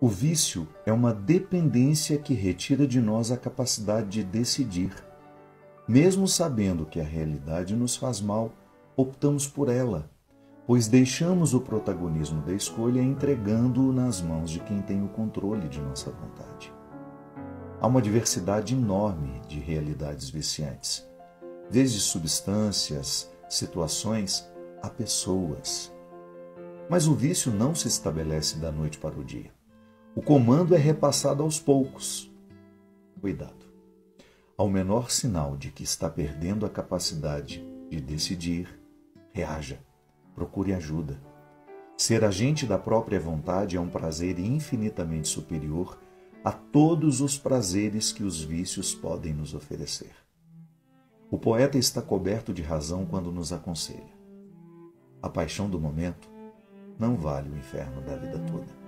O vício é uma dependência que retira de nós a capacidade de decidir. Mesmo sabendo que a realidade nos faz mal, optamos por ela, pois deixamos o protagonismo da escolha entregando-o nas mãos de quem tem o controle de nossa vontade. Há uma diversidade enorme de realidades viciantes, desde substâncias, situações, a pessoas. Mas o vício não se estabelece da noite para o dia. O comando é repassado aos poucos. Cuidado! Ao menor sinal de que está perdendo a capacidade de decidir, reaja, procure ajuda. Ser agente da própria vontade é um prazer infinitamente superior a todos os prazeres que os vícios podem nos oferecer. O poeta está coberto de razão quando nos aconselha: a paixão do momento não vale o inferno da vida toda.